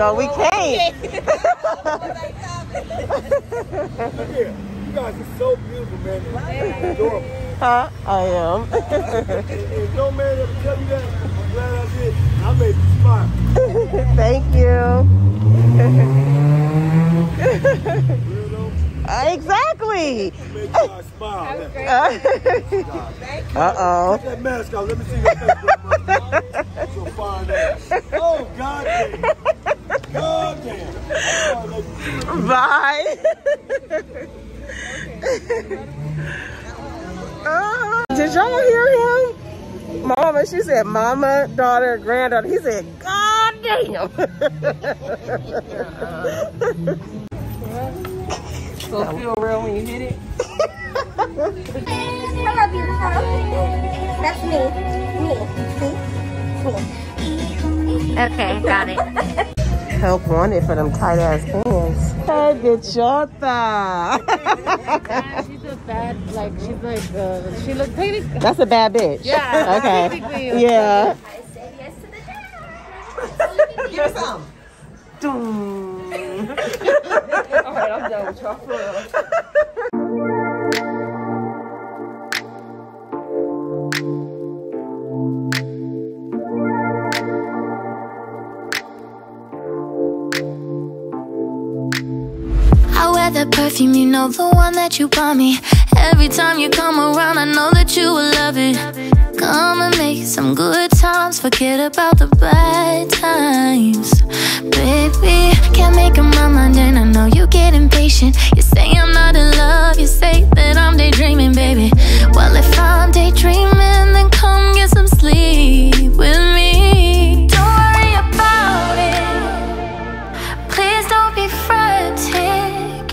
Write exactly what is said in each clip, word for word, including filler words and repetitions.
No, we can't. Look here. You guys are so beautiful, man. It's adorable. Huh? I am. If no man ever tell you that, I'm glad I did. I made you smile. Thank you. Exactly. I made you smile. Uh-oh. Take that mask out. Let me see your face. You'll find out. Oh, God damn. God damn. Bye. Uh, did y'all hear him? Mama, she said mama, daughter, granddaughter. He said, God damn. So it feel real when you hit it? I love you. That's me. Me. Me. Me. Okay, got it. Help wanted for them tight ass pants. Hey, bichota. She's a bad, like, she's like, uh, she looks pretty. That's a bad bitch. Yeah. Okay. Yeah. I said yes to the job. Give us some. All right, I'm done with y'all for real. The perfume, you know, the one that you bought me. Every time you come around, I know that you will love it. Come and make some good times, forget about the bad times. Baby, can't make up my mind and I know you get impatient. You say I'm not in love, you say that I'm daydreaming, baby. Well, if I'm daydreaming, then come get some sleep with me. Don't worry about it, please don't be frantic.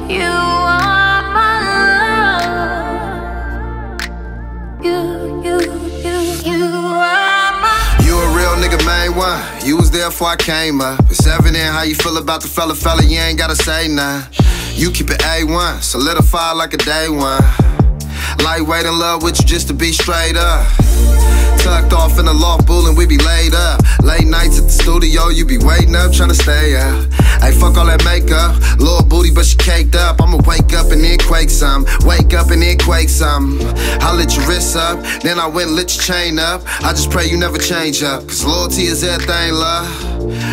You are my love. You, you, you, you are my. You a real nigga, main one. You was there before I came up. It's evident how you feel about the fella, fella. You ain't gotta say nothing. You keep it A one, solidify like a day one. Lightweight in love with you just to be straight up. Tucked off in the loft, bull, and we be laid up. Late nights at the studio, you be waiting up, trying to stay up. Hey, fuck all that makeup, little booty, but she caked up. I'ma wake up and then quake some. Wake up and then quake some. I lit your wrist up, then I went and lit your chain up. I just pray you never change up, cause loyalty is everything, love.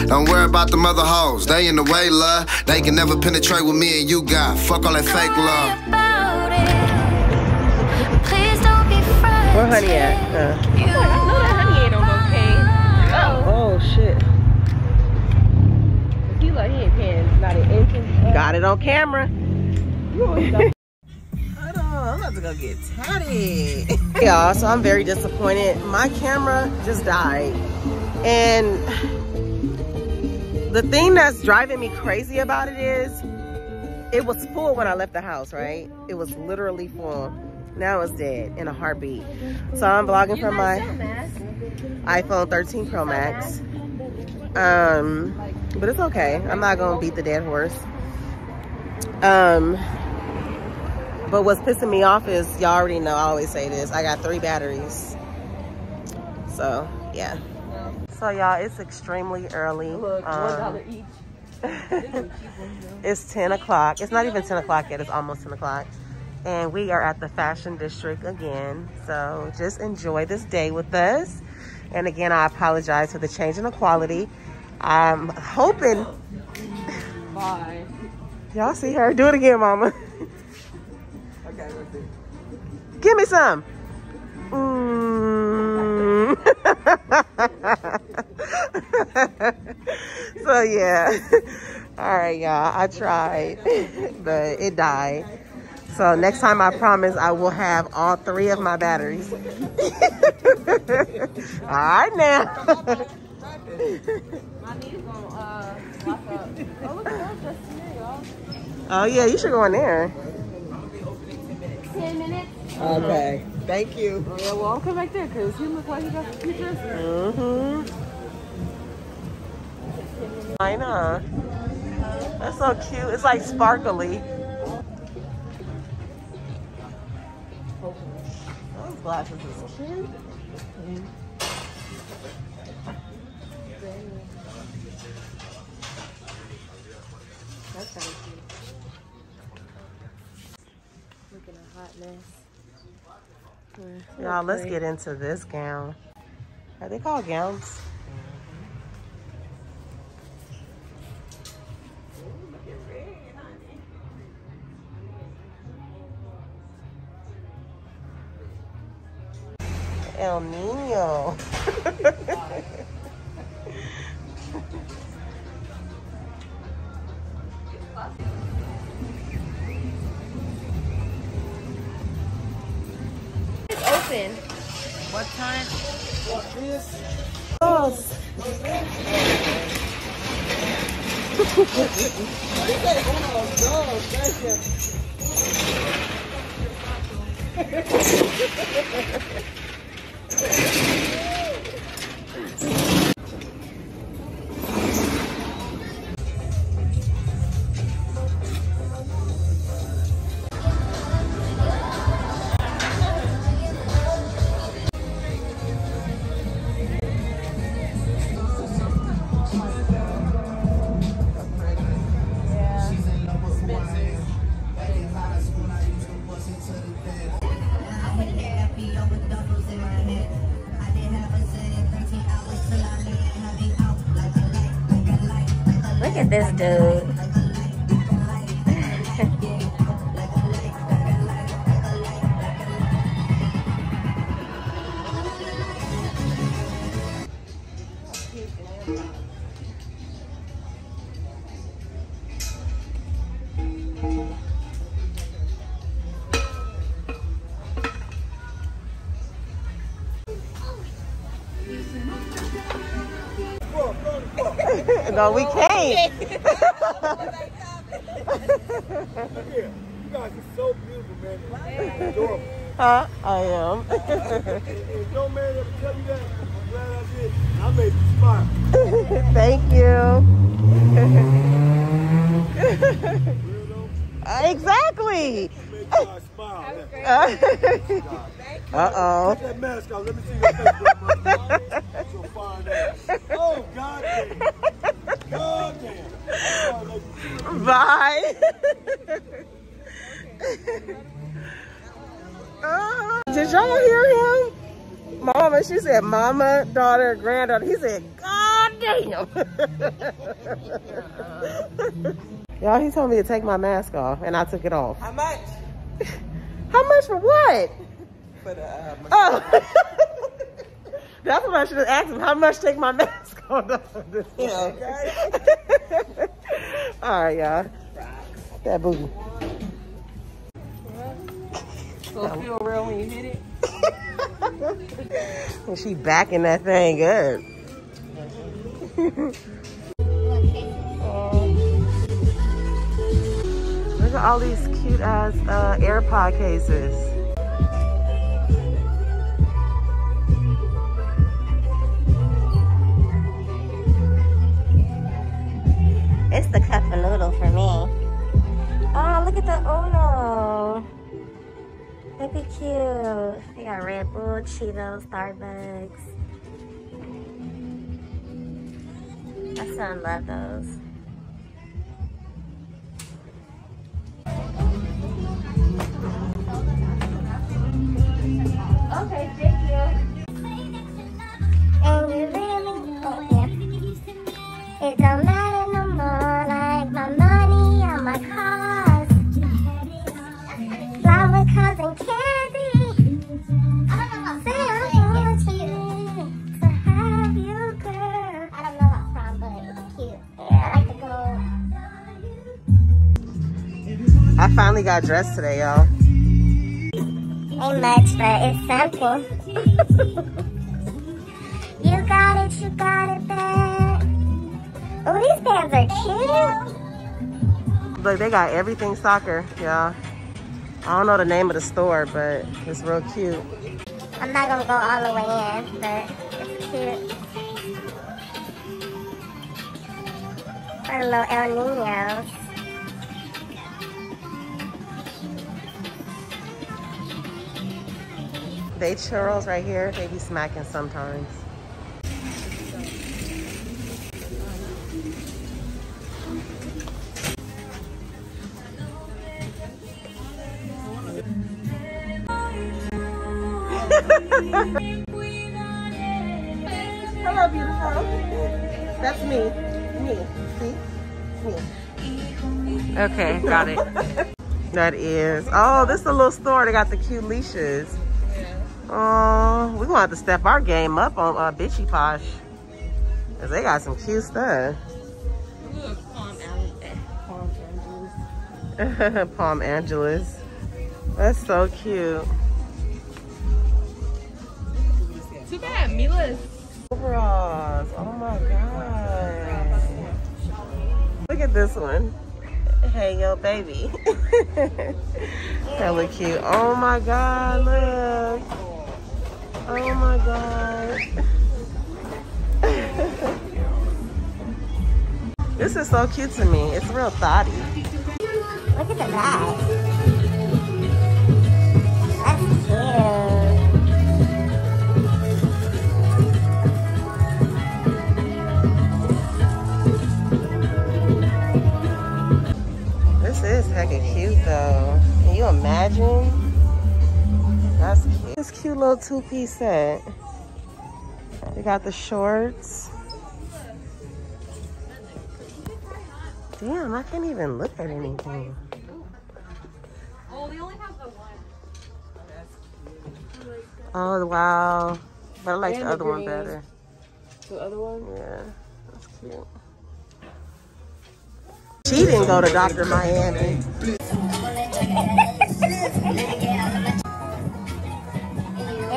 Don't worry about the mother hoes, they in the way, love. They can never penetrate what me and you got. Fuck all that fake love. Where honey at? Uh. Ew, I know that honey ain't on no cane. Oh. Oh, shit. He like, he ain't paying not an inch. Got it on camera. Hold on, I'm about to go get tatted. Hey y'all, so I'm very disappointed. My camera just died. And the thing that's driving me crazy about it is, it was full when I left the house, right? It was literally full. Now it's dead in a heartbeat. So I'm vlogging from my iPhone thirteen Pro Max. Um, but it's okay. I'm not gonna beat the dead horse. Um, but what's pissing me off is, y'all already know, I always say this, I got three batteries. So yeah. So y'all, it's extremely early. Look, um, one dollar each. It's ten o'clock. It's not even ten o'clock yet, it's almost ten o'clock. And we are at the fashion district again. So just enjoy this day with us. And again, I apologize for the change in the quality. I'm hoping. Bye. Y'all see her? Do it again, mama. Okay, let's do it. Give me some. Mm. So yeah. All right, y'all. I tried, but it died. So next time, I promise I will have all three of my batteries. All right now. Oh yeah, you should go in there. Ten minutes. Okay. Thank you. Oh, yeah, well, I'll come back there because he looks like he got some pictures. Mm-hmm. I know. That's so cute. It's like sparkly. Glasses is cute. That's kind of cute. Looking a hot mess. Y'all, let's great. Get into this gown. Are they called gowns? El Niño. It's open. What time? What is? Oh. Look at this dude. No, we can't. Look here. You guys are so beautiful, man. It's adorable. Huh? I am. If no man ever tell you that, I'm glad I did. I made you smile. Thank you. Exactly. Uh-oh. Take that mask off. Let me see your face. That's your fine ass. Oh, God damn. God damn. Bye. uh, did y'all hear him? Mama, she said mama, daughter, granddaughter. He said, God damn. Y'all, he told me to take my mask off, and I took it off. How much? How much for what? For the, uh, oh. That's what I should have asked him. How much take my mask on off of this one? All right, y'all. That booty. So it feel real when you hit it? And she backing that thing up. Look at all these cute ass uh, AirPod cases. It's the cup of noodle for me. Oh, look at the Uno. Look at cute. They got Red Bull, Cheetos, Starbucks. My son loves those. Okay, thank you. I finally got dressed today, y'all. Ain't much, but it's something. You got it, you got it, babe. Oh, these pants are cute. Look, they got everything soccer, y'all. I don't know the name of the store, but it's real cute. I'm not gonna go all the way in, but it's cute. For the little El Niños. They churros right here, they be smacking sometimes. Hello, beautiful. That's me. Me. See? Me. Okay, got it. That is. Oh, this is a little store. They got the cute leashes. Oh, we're gonna have to step our game up on uh, Bitchy Posh. Cause they got some cute stuff. Look, Palm Angeles. Palm Angeles. That's so cute. Too bad, Mila's. Overalls. Oh my god. Look at this one. Hey, yo, baby. That look cute. Oh my god, look. Oh my god. This is so cute to me. It's real thotty. Look at the back. That's cute. This is hecka cute though. Can you imagine? That's cute. This cute little two-piece set. They got the shorts. Damn, I can't even look at anything. Oh, they only have the one. Oh wow, but I like the other one better. The other one? Yeah, that's cute. She didn't go to Doctor Miami.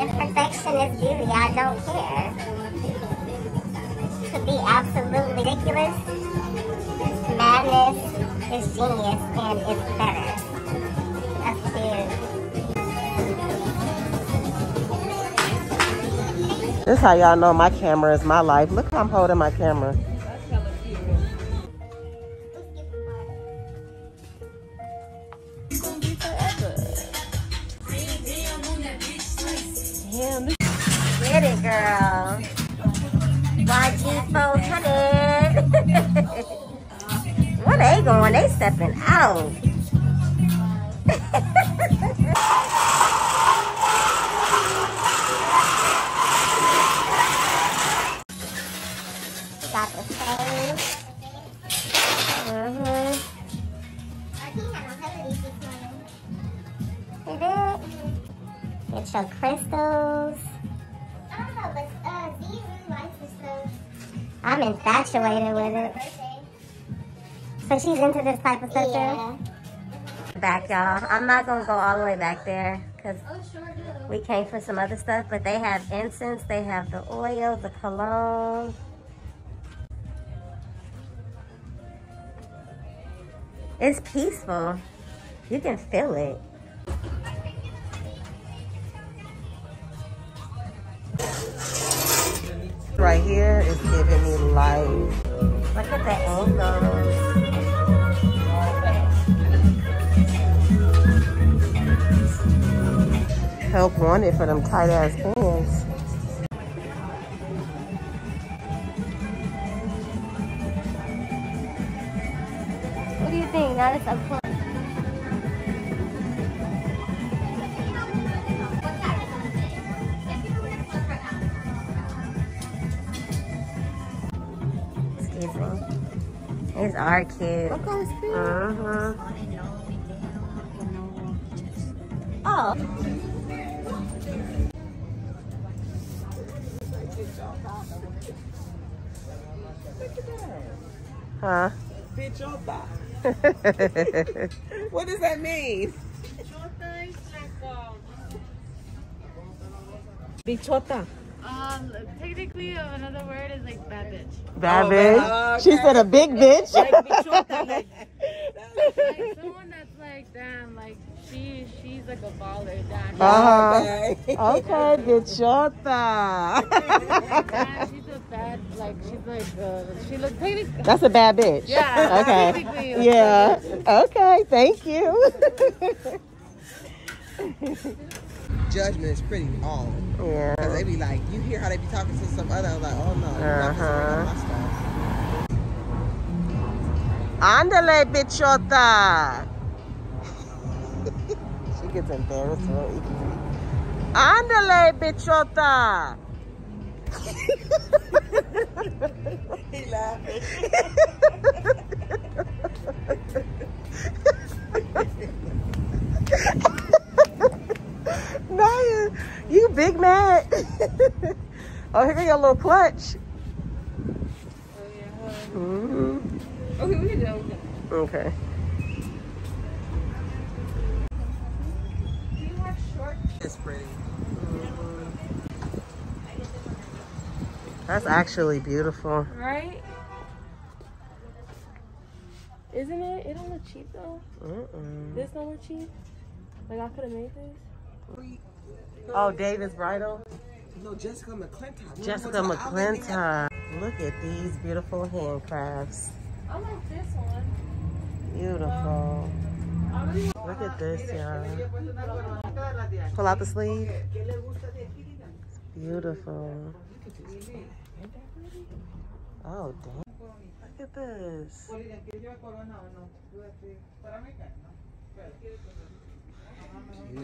Perfectionist beauty, I don't care. Could be absolutely ridiculous. It's madness, it's genius, and it's better. That's cute. This is how y'all know my camera is my life. Look how I'm holding my camera. That's hella cute. It's gonna be forever. Damn, this get it, girl. Y G four hundred. Where they going? They stepping out. Got the same. Mhm. I think I have these this morning. Is it? It's your crystals. I don't know, but uh, do you really like this stuff? I'm infatuated with it. So she's into this type of stuff, yeah. Too? Back, y'all. I'm not going to go all the way back there because oh, sure we came for some other stuff, but they have incense, they have the oil, the cologne. It's peaceful. You can feel it. Right here is giving me life. Look at the angles. Help wanted for them tight ass pants. What do you think? Now it's up close. These are cute. Uh-huh. Oh. Huh? Bitch, your thigh. What does that mean? Bichota. Um, technically, uh, another word is like bad bitch. Bad oh, bitch? Oh, okay. She said a big bitch. Like, bichota, like, like someone that's like, damn, like she, she's like a baller. Damn. Uh-huh. Okay, bichota. Damn, she's a bad, like, she's like, uh, she looks technically. That's a bad bitch. Yeah. Okay. Yeah. Okay, thank you. Judgment is pretty all. Yeah. Because they be like, you hear how they be talking to some other, I'm like, oh no, you're uh -huh. not my stuff. Andale, bichota. She gets embarrassed real easily. Andale, bichota. He laughing. No, you, you big mad. Oh, here go your little clutch. Oh, yeah. Mm-hmm. Okay, we can do it. Okay. Do you have shorts? It's pretty. That's actually beautiful. Right? Isn't it? It don't look cheap though. Mm-mm. This don't look cheap. Like I could have made this. Oh, David's Bridal? No, Jessica McClintock. Jessica McClintock. Look at these beautiful handcrafts. I like this one. Beautiful. Look at this, y'all. Pull out the sleeve. It's beautiful. Oh, damn. Look at this.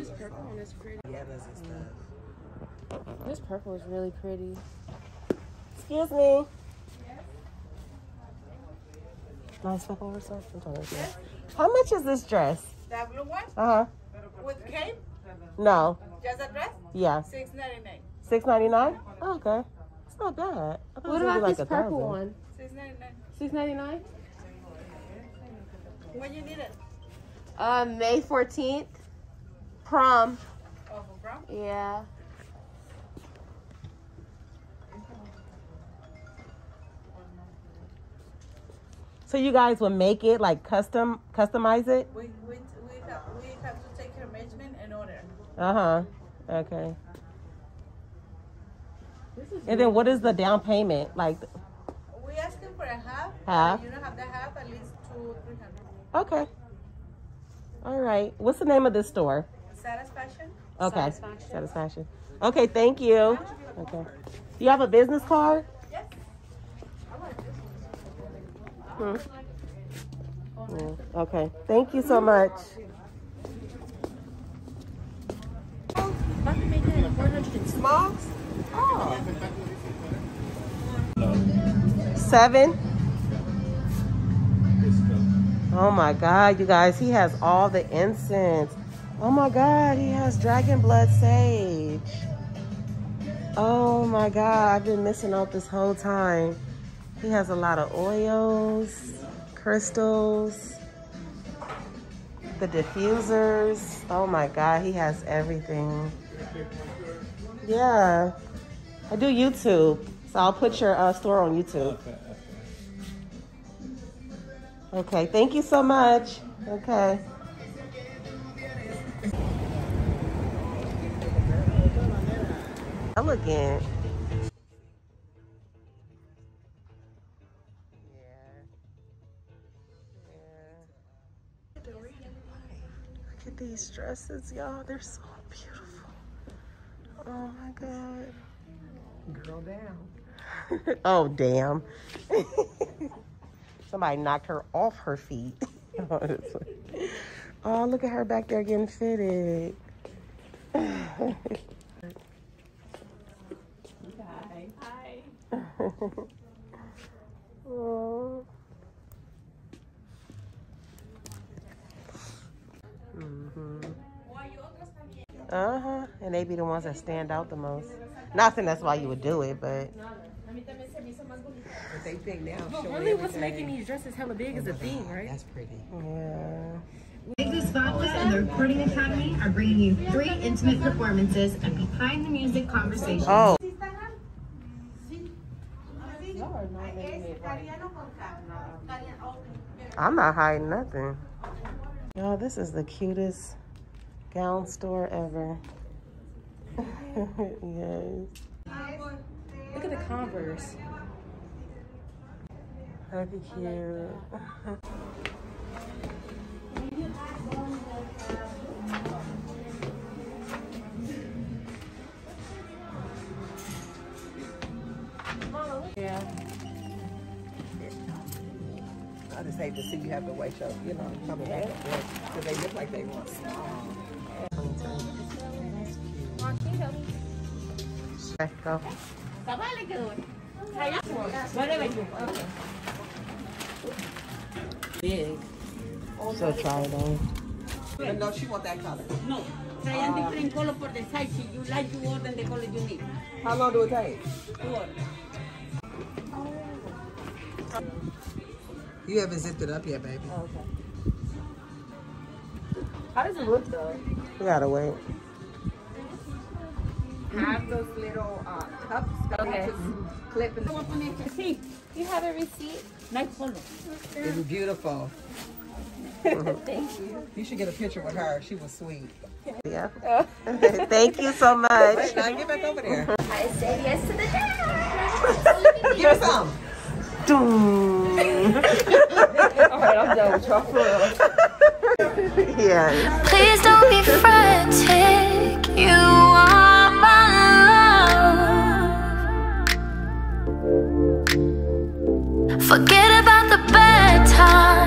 This purple one is pretty. Yeah, that's good stuff. This purple is really pretty. Excuse me. Nice purple resource. How much is this dress? That blue one? Uh huh. With cape? No. Just a dress? Yeah. Six ninety nine. Six ninety nine? Oh, okay. It's not bad. What about like this purple thousand. One? Six ninety nine. Six ninety nine? When you need it? Uh, May fourteenth, prom. Oh, for prom? Yeah. So you guys will make it like custom, customize it. We we we have, we have to take your measurement and order. Uh huh. Okay. This is and really then what is the down payment like? We asking for a half. Half. You don't have the half. At least two, three hundred. Okay. All right. What's the name of this store? Satisfaction. Okay. Satisfaction. Satisfaction. Okay. Thank you. Okay. Do you have a business card? Yes. Hmm. Yeah. Okay. Thank you so much. Small? Oh. Seven. Oh my God, you guys! He has all the incense. Oh my God, he has dragon blood sage. Oh my God, I've been missing out this whole time. He has a lot of oils, crystals, the diffusers. Oh my God, he has everything. Yeah, I do YouTube, so I'll put your uh, store on YouTube. Okay, thank you so much. Okay. Elegant. Look at these dresses, y'all. They're so beautiful. Oh my God. Girl down. Oh, damn. Somebody knocked her off her feet. Oh, look at her back there getting fitted. Hi. Hi. Oh. Uh-huh. And they be the ones that stand out the most. Not saying that's why you would do it, but they think now. But really what's making these dresses hella big is a theme, right? That's pretty. Yeah. Nicholas Fowler and the Recording Academy are bringing you three intimate performances and behind the music conversations. Oh. I'm not hiding nothing. Y'all, this is the cutest gown store ever. Yes. Look at the Converse. That'd be cute. Like that. Yeah. I just hate to see you have to wait up, you know, coming back and forth, because they look like they want. Cheetos. Let's go. Big. So try it on. But no, she want that color. No. Try a uh, different color for the size. You like you want and the color you need. How long do it take? Four. You haven't zipped it up yet, baby. Oh, okay. How does it look though? You gotta wait. Have those little uh, cups that okay. Just clip in the see. You have a receipt. Nice color. It's beautiful. Thank you. You should get a picture with her. She was sweet. Yeah. Oh. Thank you so much. Wait, now get back over there. I said yes to the dad. Give her some. All right, I'm done with y'all. Yeah. Please don't be frantic. You are my love. Forget about the bad times.